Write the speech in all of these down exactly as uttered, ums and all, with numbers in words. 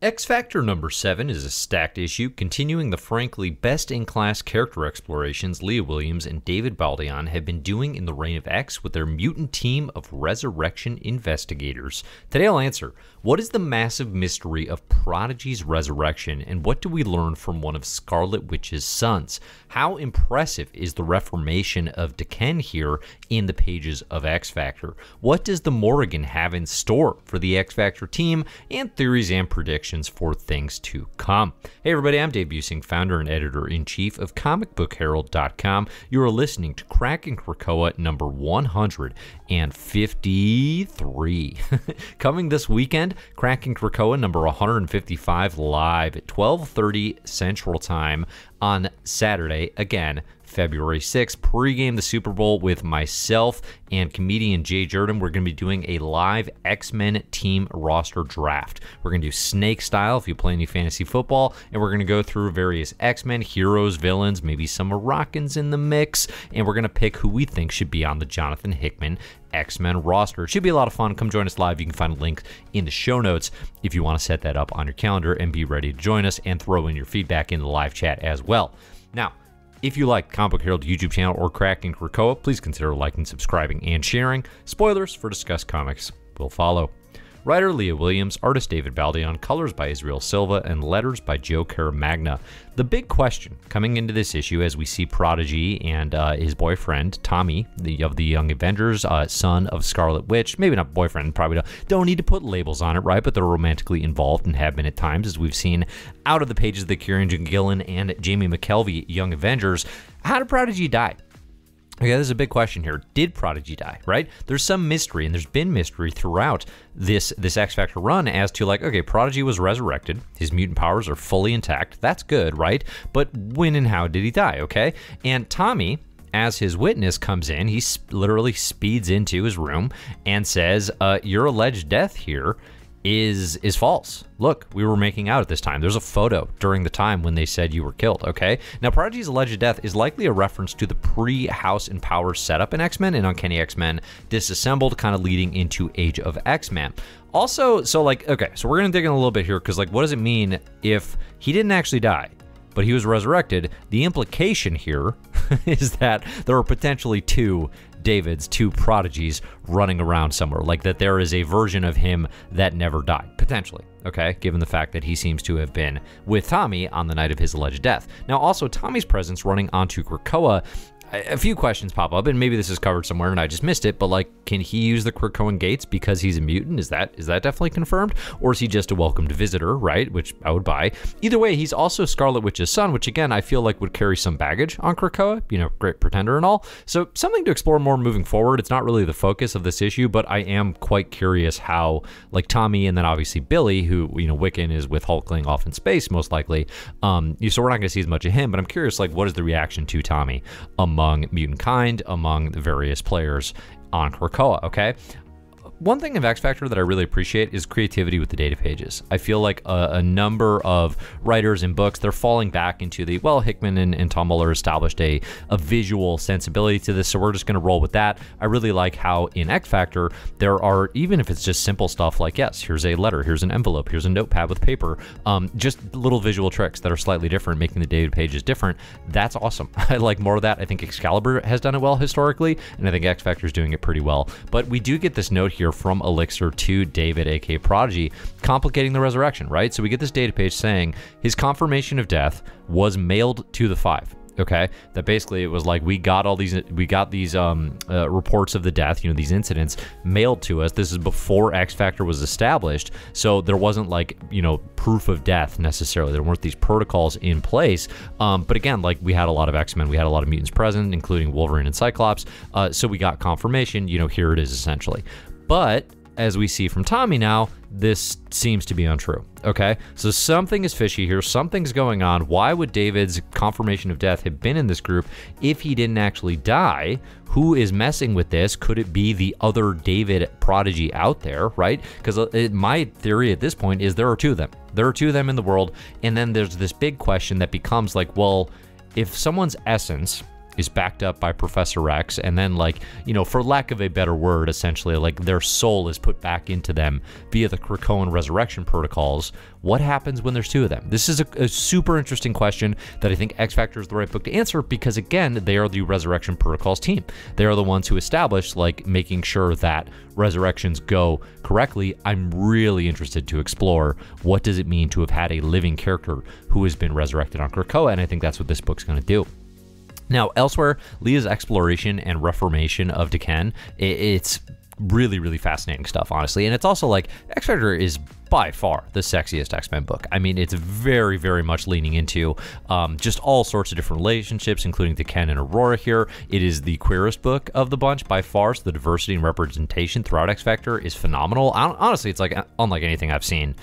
X-Factor number seven is a stacked issue, continuing the frankly best-in-class character explorations Leah Williams and David Baldeon have been doing in the Reign of X with their mutant team of resurrection investigators. Today I'll answer, what is the massive mystery of Prodigy's resurrection, and what do we learn from one of Scarlet Witch's sons? How impressive is the reformation of Daken here in the pages of X-Factor? What does the Morrigan have in store for the X-Factor team, and theories and predictions for things to come? Hey everybody, I'm Dave Busing, founder and editor-in-chief of comic book herald dot com. You are listening to Krakin' Krakoa number one hundred fifty-three. Coming this weekend, Krakin' Krakoa number one hundred fifty-five live at twelve thirty Central Time on Saturday, again, February sixth, pregame the Super Bowl with myself and comedian Jay Jurdum. We're going to be doing a live X-Men team roster draft. We're going to do snake style if you play any fantasy football, and we're going to go through various X-Men, heroes, villains, maybe some Moroccans in the mix, and we're going to pick who we think should be on the Jonathan Hickman X-Men roster. It should be a lot of fun. Come join us live. You can find a link in the show notes if you want to set that up on your calendar and be ready to join us and throw in your feedback in the live chat as well. Now, if you like Comic Book Herald YouTube channel or Krakin' Krakoa, please consider liking, subscribing, and sharing. Spoilers for discussed comics will follow. Writer Leah Williams, artist David Baldeon, colors by Israel Silva, and letters by Joe Caramagna. The big question coming into this issue, as we see Prodigy and uh, his boyfriend, Tommy, the, of the Young Avengers, uh, son of Scarlet Witch, maybe not boyfriend, probably don't, don't need to put labels on it, right? But they're romantically involved and have been at times, as we've seen out of the pages of the Kieran Gillen and Jamie McKelvey Young Avengers. How did Prodigy die? Okay, there's a big question here. Did Prodigy die, right? There's some mystery, and there's been mystery throughout this this X-Factor run as to, like, okay, Prodigy was resurrected. His mutant powers are fully intact. That's good, right? But when and how did he die, okay? And Tommy, as his witness, comes in. He sp- literally speeds into his room and says, uh, your alleged death here is is false. Look, we were making out at this time. There's a photo during the time when they said you were killed, okay? Now, Prodigy's alleged death is likely a reference to the pre-House and Power setup in X-Men and Uncanny X-Men Disassembled, kind of leading into Age of X-Men. Also, so like, okay, so we're gonna dig in a little bit here, because like, what does it mean if he didn't actually die, but he was resurrected? The implication here is that there are potentially two Davids, two Prodigies running around somewhere, like that there is a version of him that never died, potentially, okay, given the fact that he seems to have been with Tommy on the night of his alleged death. Now, also, Tommy's presence running onto Krakoa, a few questions pop up, and maybe this is covered somewhere and I just missed it, but like, can he use the Krakoan gates because he's a mutant? Is that is that definitely confirmed? Or is he just a welcomed visitor, right? Which I would buy. Either way, he's also Scarlet Witch's son, which again, I feel like would carry some baggage on Krakoa, you know, great pretender and all. So something to explore more moving forward. It's not really the focus of this issue, but I am quite curious how, like, Tommy and then obviously Billy, who, you know, Wiccan is with Hulkling off in space, most likely. Um, so we're not gonna see as much of him, but I'm curious, like, what is the reaction to Tommy Um, among mutant kind, among the various players on Krakoa, okay? One thing of X-Factor that I really appreciate is creativity with the data pages. I feel like a, a number of writers and books, they're falling back into the, well, Hickman and, and Tom Muller established a, a visual sensibility to this, so we're just gonna roll with that. I really like how in X-Factor, there are, even if it's just simple stuff like, yes, here's a letter, here's an envelope, here's a notepad with paper, um, just little visual tricks that are slightly different, making the data pages different. That's awesome. I like more of that. I think Excalibur has done it well historically, and I think X-Factor's doing it pretty well. But we do get this note here from Elixir to David, aka Prodigy, complicating the resurrection, right? So we get this data page saying his confirmation of death was mailed to the five. Okay, that basically it was like, we got all these, we got these um, uh, reports of the death, you know, these incidents mailed to us. This is before X-Factor was established. So there wasn't like, you know, proof of death necessarily. There weren't these protocols in place. Um, but again, like we had a lot of X-Men, we had a lot of mutants present, including Wolverine and Cyclops. Uh, so we got confirmation, you know, here it is essentially. But as we see from Tommy now, this seems to be untrue, okay? So something is fishy here, something's going on. Why would David's confirmation of death have been in this group if he didn't actually die? Who is messing with this? Could it be the other David Prodigy out there, right? Because my theory at this point is there are two of them. There are two of them in the world, and then there's this big question that becomes like, well, if someone's essence is backed up by Professor Rex, and then, like, you know, for lack of a better word, essentially, like, their soul is put back into them via the Krakoan resurrection protocols. What happens when there's two of them? This is a, a super interesting question that I think X-Factor is the right book to answer, because, again, they are the resurrection protocols team. They are the ones who establish, like, making sure that resurrections go correctly. I'm really interested to explore what does it mean to have had a living character who has been resurrected on Krakoa, and I think that's what this book's going to do. Now, elsewhere, Leah's exploration and reformation of Daken, it's really, really fascinating stuff, honestly. And it's also like, X-Factor is by far the sexiest X-Men book. I mean, it's very, very much leaning into um, just all sorts of different relationships, including Daken and Aurora here. It is the queerest book of the bunch by far, so the diversity and representation throughout X-Factor is phenomenal. I don't, honestly, it's like unlike anything I've seen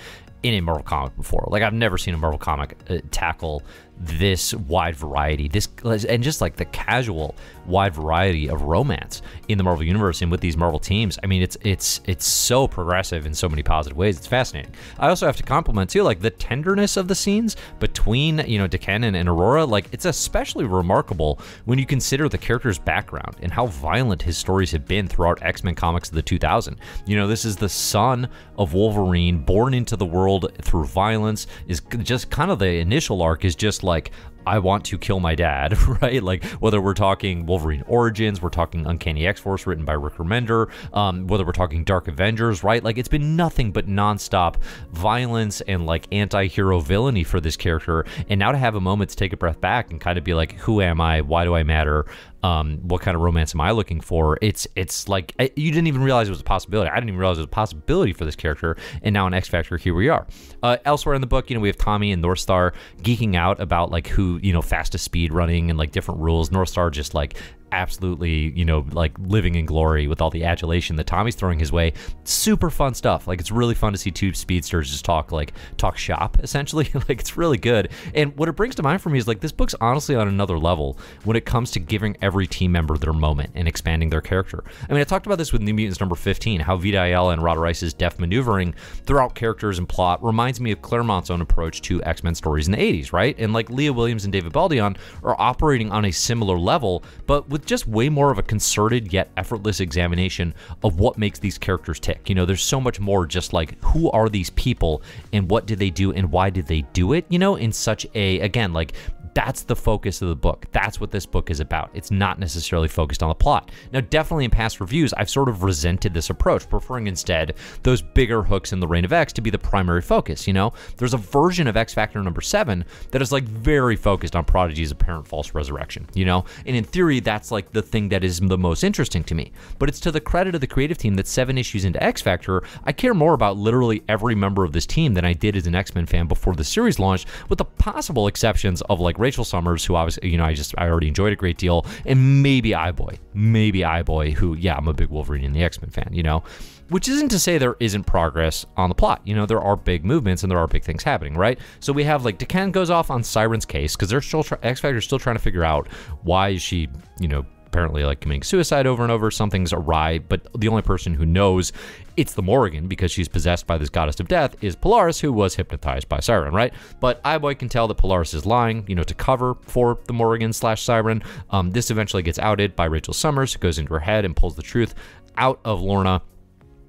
in a Marvel comic before. Like, I've never seen a Marvel comic uh, tackle this wide variety, this and just like the casual wide variety of romance in the Marvel universe and with these Marvel teams. I mean, it's it's it's so progressive in so many positive ways. It's fascinating. I also have to compliment too, like, the tenderness of the scenes between, you know, Daken and, and Aurora. Like, it's especially remarkable when you consider the character's background and how violent his stories have been throughout X-Men comics of the two thousands. You know, this is the son of Wolverine, born into the world through violence. Is just kind of the initial arc is just like, I want to kill my dad, right? Like, whether we're talking Wolverine Origins, we're talking Uncanny X-Force written by Rick Remender, um, whether we're talking Dark Avengers, right? Like, it's been nothing but nonstop violence and, like, anti-hero villainy for this character. And now to have a moment to take a breath back and kind of be like, who am I? Why do I matter? Um, what kind of romance am I looking for? It's it's like, I, you didn't even realize it was a possibility. I didn't even realize it was a possibility for this character. And now in X-Factor, here we are. Uh, elsewhere in the book, you know, we have Tommy and Northstar geeking out about, like, who, you know, fastest speed running and, like, different rules. Northstar just, like, absolutely, you know, like, living in glory with all the adulation that Tommy's throwing his way. Super fun stuff. Like, it's really fun to see two speedsters just talk, like, talk shop, essentially. Like, it's really good. And what it brings to mind for me is, like, this book's honestly on another level when it comes to giving every team member their moment and expanding their character. I mean, I talked about this with New Mutants number fifteen, how Vidael and Rod Rice's deft maneuvering throughout characters and plot reminds me of Claremont's own approach to X-Men stories in the eighties, right? And, like, Leah Williams and David Baldeon are operating on a similar level, but with with just way more of a concerted yet effortless examination of what makes these characters tick. You know, there's so much more just like, who are these people and what did they do and why did they do it, you know, in such a, again, like, that's the focus of the book. That's what this book is about. It's not necessarily focused on the plot. Now, definitely in past reviews, I've sort of resented this approach, preferring instead those bigger hooks in the Reign of X to be the primary focus, you know? There's a version of X-Factor number seven that is, like, very focused on Prodigy's apparent false resurrection, you know? And in theory, that's like the thing that is the most interesting to me. But it's to the credit of the creative team that seven issues into X-Factor, I care more about literally every member of this team than I did as an X-Men fan before the series launched, with the possible exceptions of, like, Rachel Summers, who I was, you know, I just, I already enjoyed a great deal, and maybe Eyeboy, maybe Eyeboy, who, yeah, I'm a big Wolverine and the X-Men fan, you know? Which isn't to say there isn't progress on the plot. You know, there are big movements and there are big things happening, right? So we have, like, Daken goes off on Siren's case because they're still, X-Factor's still trying to figure out why is she, you know, apparently, like, committing suicide over and over. Something's awry, but the only person who knows it's the Morrigan, because she's possessed by this goddess of death, is Polaris, who was hypnotized by Siren, right? But Eyeboy can tell that Polaris is lying, you know, to cover for the Morrigan slash Siren. Um, this eventually gets outed by Rachel Summers, who goes into her head and pulls the truth out of Lorna.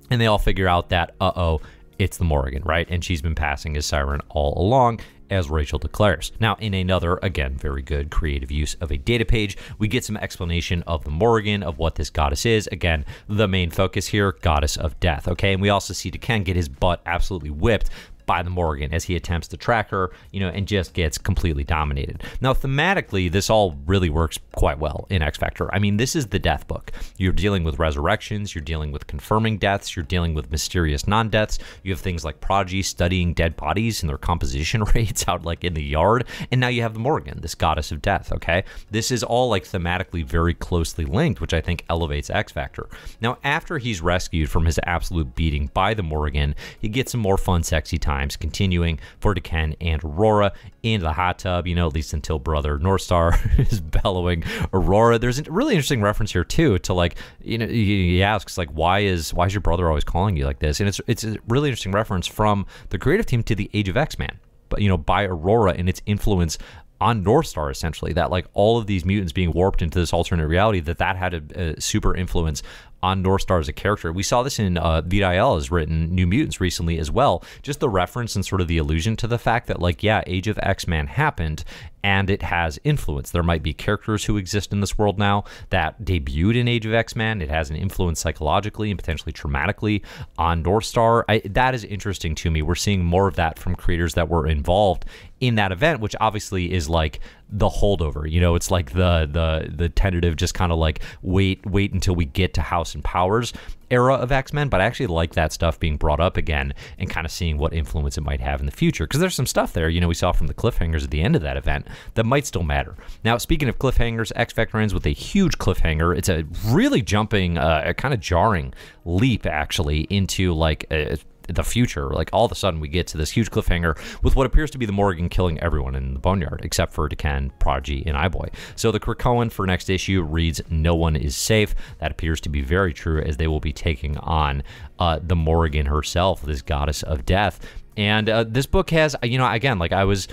And they all figure out that, uh-oh, it's the Morrigan, right? And she's been passing as Siren all along, as Rachel declares. Now, in another, again, very good creative use of a data page, we get some explanation of the Morrigan, of what this goddess is. Again, the main focus here, goddess of death, okay? And we also see Daken get his butt absolutely whipped by the Morrigan as he attempts to track her, you know, and just gets completely dominated. Now, thematically, this all really works quite well in X-Factor. I mean, this is the death book. You're dealing with resurrections, you're dealing with confirming deaths, you're dealing with mysterious non-deaths. You have things like Prodigy studying dead bodies and their composition rates out, like, in the yard. And now you have the Morrigan, this goddess of death, okay? This is all, like, thematically very closely linked, which I think elevates X-Factor. Now, after he's rescued from his absolute beating by the Morrigan, he gets some more fun, sexy time, continuing for Daken and Aurora in the hot tub, you know, at least until brother Northstar is bellowing Aurora. There's a really interesting reference here too to, like, you know, he asks, like, why is why is your brother always calling you like this? And it's it's a really interesting reference from the creative team to the Age of X-Man, but, you know, by Aurora and its influence on Northstar, essentially, that like all of these mutants being warped into this alternate reality, that that had a, a super influence on Northstar as a character. We saw this in uh, Vidael's written New Mutants recently as well, just the reference and sort of the allusion to the fact that like, yeah, Age of X-Men happened and it has influence. There might be characters who exist in this world now that debuted in Age of X-Men. It has an influence psychologically and potentially traumatically on Northstar. I, that is interesting to me. We're seeing more of that from creators that were involved in that event, which obviously is like the holdover, you know, it's like the the the tentative, just kind of like wait wait until we get to House and Powers era of X-Men. But I actually like that stuff being brought up again and kind of seeing what influence it might have in the future, because there's some stuff there, you know, we saw from the cliffhangers at the end of that event that might still matter. Now, speaking of cliffhangers, X-Factor ends with a huge cliffhanger. It's a really jumping, uh, a kind of jarring leap actually into like a the future. Like all of a sudden we get to this huge cliffhanger with what appears to be the Morrigan killing everyone in the Boneyard except for Daken, Prodigy, and Eyeboy. So the Krakoan for next issue reads, "No one is safe." That appears to be very true, as they will be taking on uh, the Morrigan herself, this goddess of death. And uh, this book has, you know, again, like I was,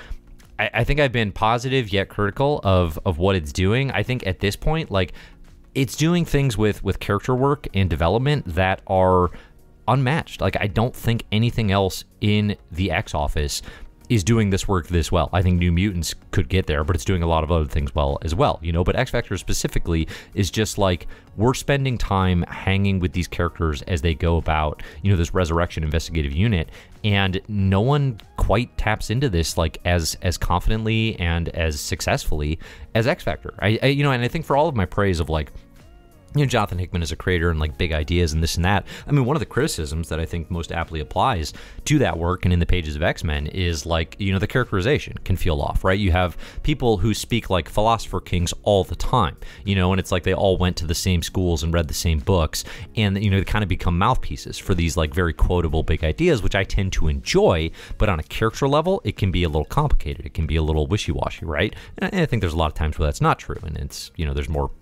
I, I think I've been positive yet critical of, of what it's doing. I think at this point, like it's doing things with, with character work and development that are unmatched. Like, I don't think anything else in the X office is doing this work this well. I think New Mutants could get there, but it's doing a lot of other things well as well, you know. But X-Factor specifically is just like, we're spending time hanging with these characters as they go about, you know, this resurrection investigative unit, and no one quite taps into this like as as confidently and as successfully as X-Factor. I, I you know, and I think for all of my praise of like, you know, Jonathan Hickman is a creator and like big ideas and this and that, I mean, one of the criticisms that I think most aptly applies to that work and in the pages of X-Men is like, you know, the characterization can feel off, right? You have people who speak like philosopher kings all the time, you know, and it's like they all went to the same schools and read the same books, and, you know, they kind of become mouthpieces for these like very quotable big ideas, which I tend to enjoy, but on a character level, it can be a little complicated. It can be a little wishy-washy, right? And I think there's a lot of times where that's not true, and it's, you know, there's more.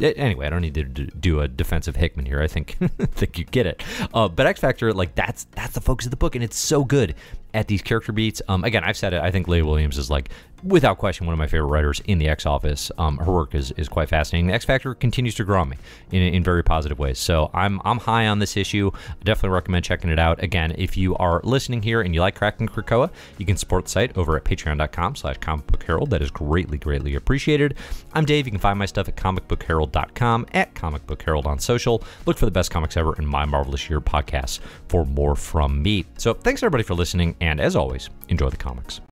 Anyway, I don't need to do a defense of Hickman here. I think I think you get it. Uh, but X-Factor, like that's that's the focus of the book, and it's so good at these character beats. Um, again, I've said it. I think Leah Williams is like, without question, one of my favorite writers in the X office. Um, her work is is quite fascinating. The X-Factor continues to grow on me in in very positive ways. So I'm I'm high on this issue. I definitely recommend checking it out. Again, if you are listening here and you like Krakin' Krakoa, you can support the site over at patreon dot com slash comic book herald. That is greatly, greatly appreciated. I'm Dave. You can find my stuff at comic book herald dot com, at comic book herald on social. Look for the best comics ever in my Marvelous Year podcasts for more from me. So thanks everybody for listening, and as always, enjoy the comics.